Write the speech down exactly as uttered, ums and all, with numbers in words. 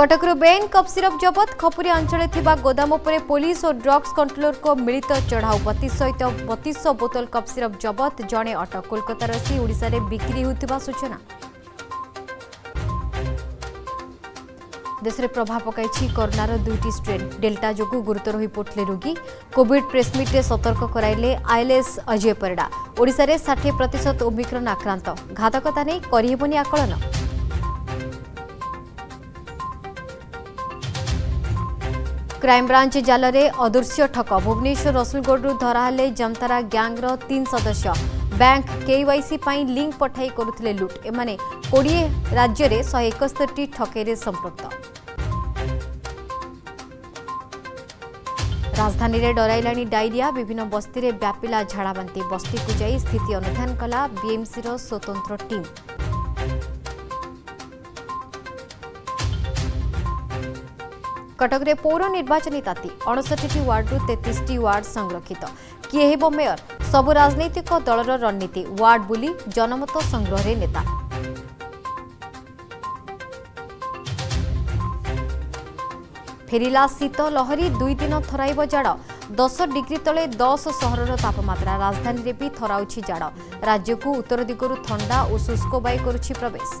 कटकरू बेन cough syrup जबत खपुरी अंचल गोदाम पर पुलिस और ड्रग्स कंट्रोलर को मिलित चढ़ाऊ बतीस सहित बतीस बोतल कप सिरप जबत जड़े अटक कोलकातावासी ओडिशा रे बिक्री होता सूचना। देश में प्रभाव पकाई कोरोनार दुईटी स्ट्रेन डेल्टा जोगु गुरुतर हो पड़े रोगी कोविड प्रेसमिट्रे सतर्क कराइले आईएलएस अजय परिडा ओडिशा रे साठ प्रतिशत ओमिक्रॉन आक्रांत घातकता नहीं करहबनी आकलन। क्राइमब्रांच जाल में अदृश्य ठक भुवनेश्वर रसुलगोड्रु धराहले जमतारा ग्यांग्र तीन सदस्य बैंक केवाईसी पाई लिंक पठाई करुथिले लुट एमाने कोड़े राज्य में शहे एकस्तरी ठकेरे संपृक्त। राजधानी रे डराइलाणी डायरिया विभिन्न बस्ती रे व्यापिला झाड़ाबांती बस्ती को जाई स्थिति अनुधान कला बीएमसी रो स्वतंत्र टीम। कटक रे पौर निर्वाचन ताती अड़सठी वार्ड रु तैंतीस टी वार्ड संरक्षित किए हेबो मेयर सबु राजनीतिक दलर रणनीति वार्ड बुली जनमत संग्रह रे नेता। फेरिला शीत लहरी दुई दिन थराइब जाड़ दस डिग्री तले दस सहरर तापमात्रा राजधानी रे भी थराउछि जाड़ राज्य को उत्तर दिगरु ठंडा और शुष्क वायु करुछि प्रवेश।